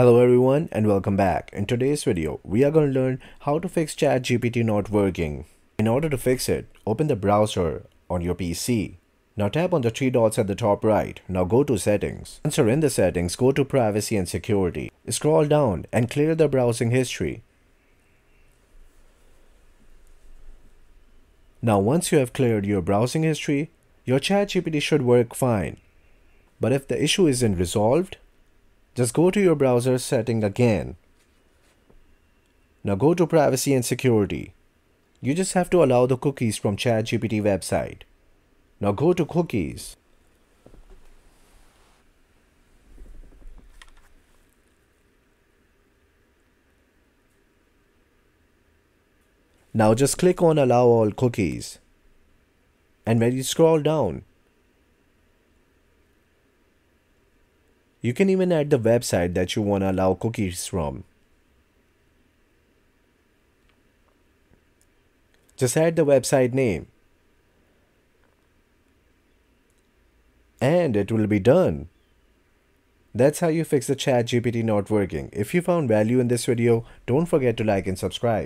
Hello everyone and welcome back. In today's video, we are going to learn how to fix ChatGPT not working. In order to fix it, open the browser on your PC. Now tap on the three dots at the top right. Now go to settings. Once you're in the settings, go to privacy and security. Scroll down and clear the browsing history. Now once you have cleared your browsing history, your ChatGPT should work fine. But if the issue isn't resolved, just go to your browser setting again. Now go to privacy and security. You just have to allow the cookies from ChatGPT website. Now go to cookies. Now just click on allow all cookies. And when you scroll down, you can even add the website that you want to allow cookies from. Just add the website name. And it will be done. That's how you fix the ChatGPT not working. If you found value in this video, don't forget to like and subscribe.